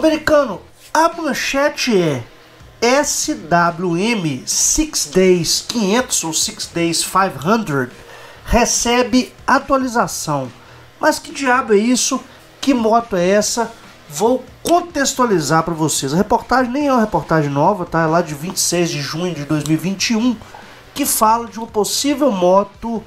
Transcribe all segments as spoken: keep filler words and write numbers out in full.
Americano, a manchete é S W M seis Days quinhentos ou seis Days quinhentos recebe atualização. Mas que diabo é isso? Que moto é essa? Vou contextualizar para vocês. A reportagem nem é uma reportagem nova, tá? É lá de vinte e seis de junho de dois mil e vinte e um, que fala de uma possível moto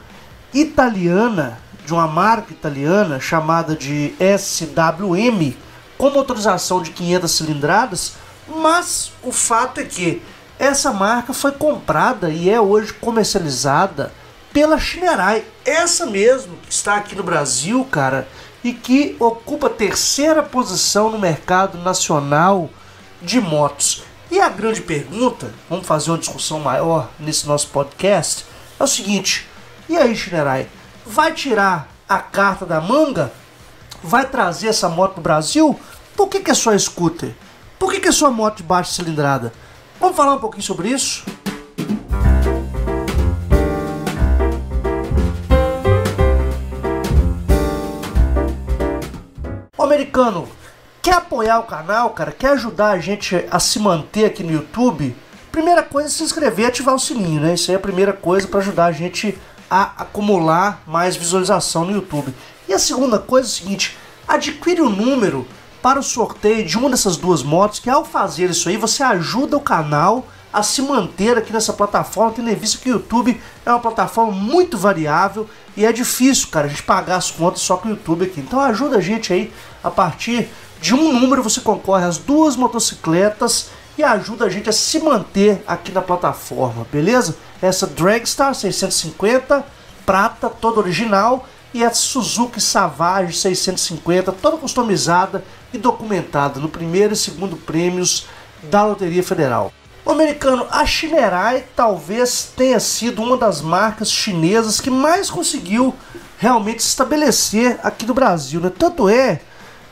italiana, de uma marca italiana chamada de S W M, com motorização de quinhentas cilindradas, mas o fato é que essa marca foi comprada e é hoje comercializada pela Shineray, essa mesmo que está aqui no Brasil, cara, e que ocupa a terceira posição no mercado nacional de motos. E a grande pergunta, vamos fazer uma discussão maior nesse nosso podcast, é o seguinte: e aí, Shineray, vai tirar a carta da manga? Vai trazer essa moto para o Brasil? Por que que é só scooter? Por que que é só moto de baixa cilindrada? Vamos falar um pouquinho sobre isso? Americano, quer apoiar o canal, cara? Quer ajudar a gente a se manter aqui no YouTube? Primeira coisa é se inscrever e ativar o sininho, né? Isso aí é a primeira coisa para ajudar a gente a acumular mais visualização no YouTube. E a segunda coisa é o seguinte: adquire o número para o sorteio de uma dessas duas motos, que ao fazer isso aí você ajuda o canal a se manter aqui nessa plataforma, tendo em vista que o YouTube é uma plataforma muito variável e é difícil, cara, a gente pagar as contas só com o YouTube aqui. Então ajuda a gente aí, a partir de um número você concorre às duas motocicletas e ajuda a gente a se manter aqui na plataforma, beleza? Essa Drag Star seiscentos e cinquenta, prata, toda original, e a Suzuki Savage seiscentos e cinquenta, toda customizada e documentada no primeiro e segundo prêmios da Loteria Federal. O Americano, a Shineray talvez tenha sido uma das marcas chinesas que mais conseguiu realmente se estabelecer aqui no Brasil, né? Tanto é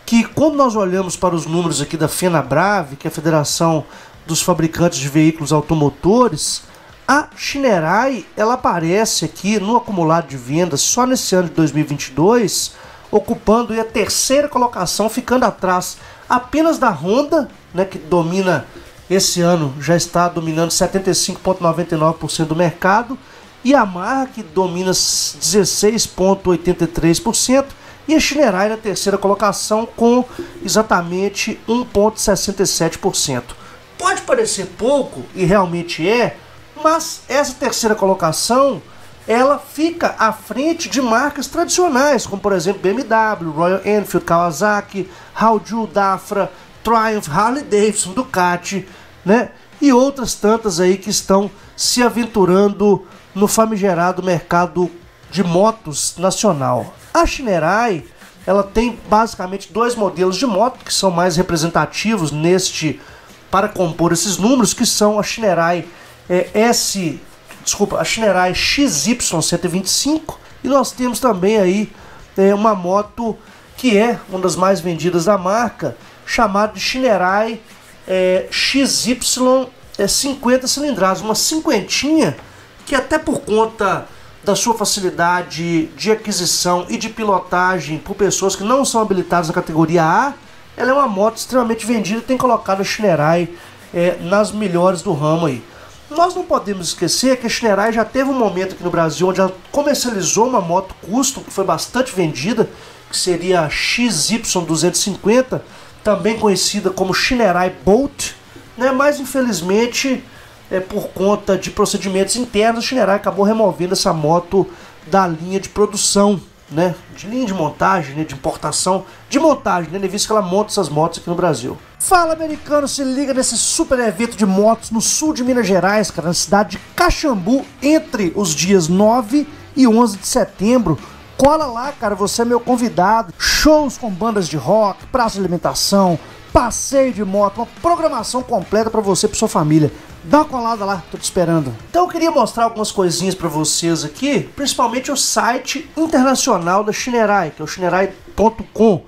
que, quando nós olhamos para os números aqui da FENABRAVE, que é a Federação dos Fabricantes de Veículos Automotores, a Shineray, ela aparece aqui no acumulado de vendas só nesse ano de dois mil e vinte e dois, ocupando aí a terceira colocação, ficando atrás apenas da Honda, né, que domina esse ano, já está dominando setenta e cinco vírgula noventa e nove por cento do mercado, e a Yamaha, que domina dezesseis vírgula oitenta e três por cento, e a Shineray na terceira colocação com exatamente um vírgula sessenta e sete por cento. Pode parecer pouco, e realmente é, mas essa terceira colocação ela fica à frente de marcas tradicionais, como por exemplo B M W, Royal Enfield, Kawasaki, Haojue, Dafra, Triumph, Harley Davidson, Ducati, né? E outras tantas aí que estão se aventurando no famigerado mercado de motos nacional. A Shineray, ela tem basicamente dois modelos de moto que são mais representativos neste, para compor esses números, que são a Shineray é, S, desculpa, a Shineray X Y cento e vinte e cinco, e nós temos também aí é, uma moto que é uma das mais vendidas da marca, chamada de Shineray é, X Y é, cinquenta cilindradas, uma cinquentinha que, até por conta da sua facilidade de aquisição e de pilotagem por pessoas que não são habilitadas na categoria A, ela é uma moto extremamente vendida e tem colocado a Shineray é, nas melhores do ramo aí. Nós não podemos esquecer que a Shineray já teve um momento aqui no Brasil onde ela comercializou uma moto custom que foi bastante vendida, que seria a X Y duzentos e cinquenta, também conhecida como Shineray Bolt, né? Mas infelizmente, é, por conta de procedimentos internos, a Shineray acabou removendo essa moto da linha de produção, né? De linha de montagem, né? De importação, de montagem, né? De visto que ela monta essas motos aqui no Brasil. Fala, Americano, se liga nesse super evento de motos no sul de Minas Gerais, cara, na cidade de Caxambu, entre os dias nove e onze de setembro. Cola lá, cara, você é meu convidado. Shows com bandas de rock, praça de alimentação, passeio de moto, uma programação completa para você e para sua família. Dá uma colada lá, tô te esperando. Então eu queria mostrar algumas coisinhas para vocês aqui, principalmente o site internacional da Shineray, que é o shineray ponto com.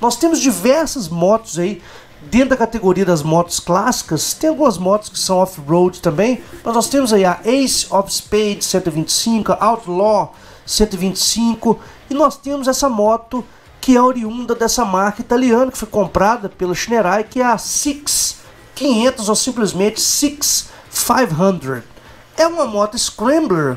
Nós temos diversas motos aí dentro da categoria das motos clássicas, tem algumas motos que são off-road também, mas nós temos aí a Ace of Spades cento e vinte e cinco, a Outlaw cento e vinte e cinco, e nós temos essa moto que é oriunda dessa marca italiana, que foi comprada pelo Shineray, que é a Six quinhentos ou simplesmente Six quinhentos. É uma moto Scrambler,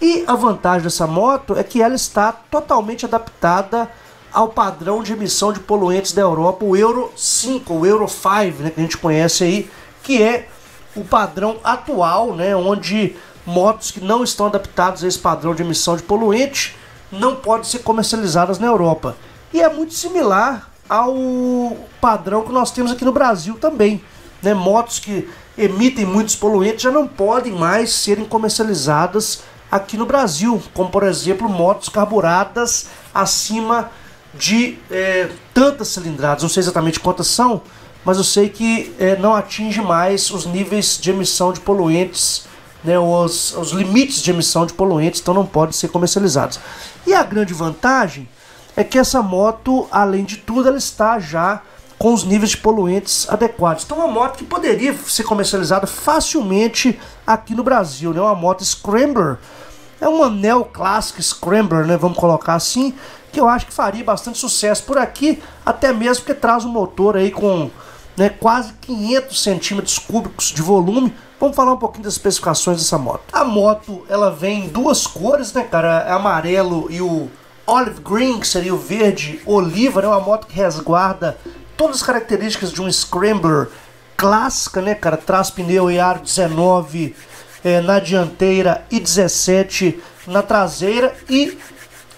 e a vantagem dessa moto é que ela está totalmente adaptada ao padrão de emissão de poluentes da Europa, o Euro cinco, o Euro cinco, né, que a gente conhece aí, que é o padrão atual, né, onde motos que não estão adaptadas a esse padrão de emissão de poluente não podem ser comercializadas na Europa. E é muito similar ao padrão que nós temos aqui no Brasil também, né, motos que emitem muitos poluentes já não podem mais serem comercializadas aqui no Brasil, como por exemplo motos carburadas acima de é, tantas cilindradas, não sei exatamente quantas são, mas eu sei que é, não atinge mais os níveis de emissão de poluentes, né, os, os limites de emissão de poluentes, então não podem ser comercializados. E a grande vantagem é que essa moto, além de tudo, ela está já com os níveis de poluentes adequados. Então, uma moto que poderia ser comercializada facilmente aqui no Brasil, né? Uma moto Scrambler, é uma neoclássica Scrambler, né? Vamos colocar assim, que eu acho que faria bastante sucesso por aqui, até mesmo porque traz um motor aí com, né, quase quinhentos centímetros cúbicos de volume. Vamos falar um pouquinho das especificações dessa moto. A moto, ela vem em duas cores, né, cara? É amarelo e o olive green, que seria o verde oliva, né? Uma moto que resguarda todas as características de um Scrambler clássica, né, cara? Traz pneu e aro dezenove é, na dianteira e dezessete na traseira e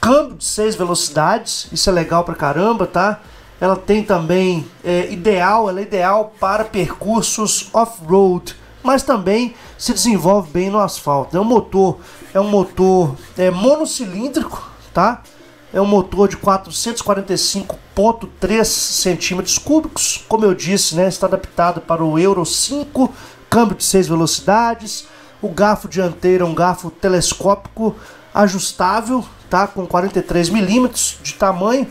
câmbio de seis velocidades. Isso é legal pra caramba, tá? Ela tem também é, ideal, ela é ideal para percursos off-road, mas também se desenvolve bem no asfalto. É um motor, é um motor é, monocilíndrico, tá? É um motor de quatrocentos e quarenta e cinco ponto três centímetros cúbicos, como eu disse, né? Está adaptado para o Euro cinco, câmbio de seis velocidades, o garfo dianteiro é um garfo telescópico ajustável, tá? Com quarenta e três milímetros de tamanho.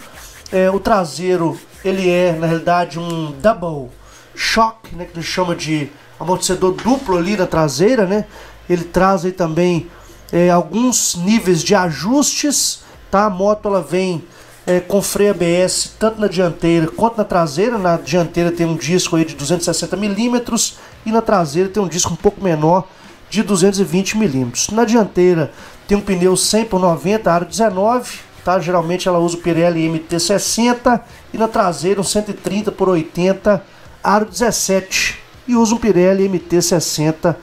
É, o traseiro, ele é, na realidade, um double shock, né? Que ele chama de amortecedor duplo ali na traseira, né? Ele traz aí também é, alguns níveis de ajustes. Tá? A moto, ela vem é, com freio A B S tanto na dianteira quanto na traseira. Na dianteira tem um disco aí de duzentos e sessenta milímetros e na traseira tem um disco um pouco menor de duzentos e vinte milímetros. Na dianteira tem um pneu cem por noventa, aro dezenove, tá? Geralmente ela usa o Pirelli M T sessenta, e na traseira um cento e trinta por oitenta, aro dezessete, e usa um Pirelli M T sessenta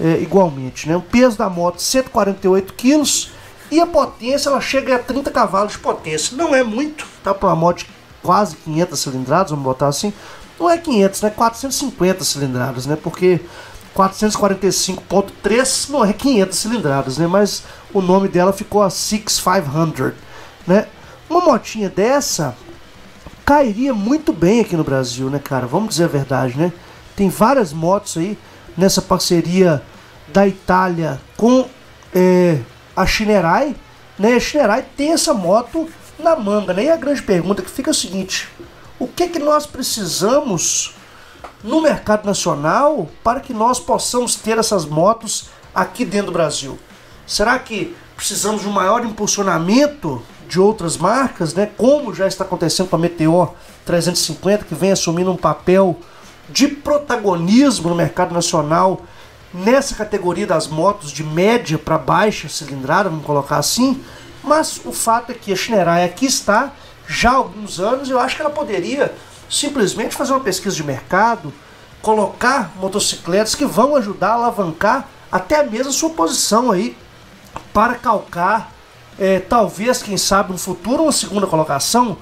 é, igualmente, né? O peso da moto cento e quarenta e oito quilos. E a potência, ela chega a trinta cavalos de potência. Não é muito, tá? Para uma moto de quase quinhentas cilindradas, vamos botar assim. Não é quinhentas, né? quatrocentos e cinquenta cilindradas, né? Porque quatrocentos e quarenta e cinco ponto três não é quinhentas cilindradas, né? Mas o nome dela ficou a Six quinhentos, né? Uma motinha dessa cairia muito bem aqui no Brasil, né, cara? Vamos dizer a verdade, né? Tem várias motos aí nessa parceria da Itália com... É... a Shineray, né? A Shineray tem essa moto na manga, né? E a grande pergunta que fica é o seguinte: o que que nós precisamos no mercado nacional para que nós possamos ter essas motos aqui dentro do Brasil? Será que precisamos de um maior impulsionamento de outras marcas, né? Como já está acontecendo com a Meteor trezentos e cinquenta, que vem assumindo um papel de protagonismo no mercado nacional nessa categoria das motos de média para baixa cilindrada, vamos colocar assim. Mas o fato é que a Shineray aqui está já há alguns anos, e eu acho que ela poderia simplesmente fazer uma pesquisa de mercado, colocar motocicletas que vão ajudar a alavancar até mesmo a sua posição aí, para calcar, é, talvez, quem sabe, no futuro, uma segunda colocação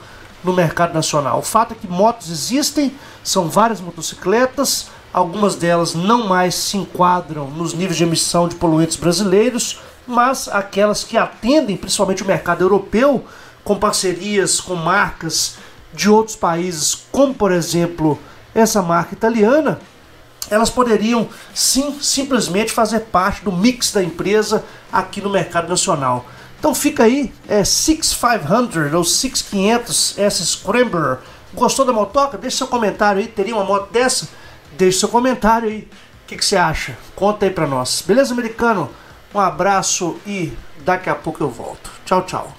no mercado nacional. O fato é que motos existem, são várias motocicletas, algumas delas não mais se enquadram nos níveis de emissão de poluentes brasileiros, mas aquelas que atendem principalmente o mercado europeu, com parcerias com marcas de outros países, como por exemplo essa marca italiana, elas poderiam sim simplesmente fazer parte do mix da empresa aqui no mercado nacional. Então fica aí, é Six quinhentos ou Six quinhentos essa Scrambler. Gostou da motoca? Deixa seu comentário aí. Teria uma moto dessa? Deixe seu comentário aí, o que, que você acha? Conta aí pra nós. Beleza, americano? Um abraço e daqui a pouco eu volto. Tchau, tchau.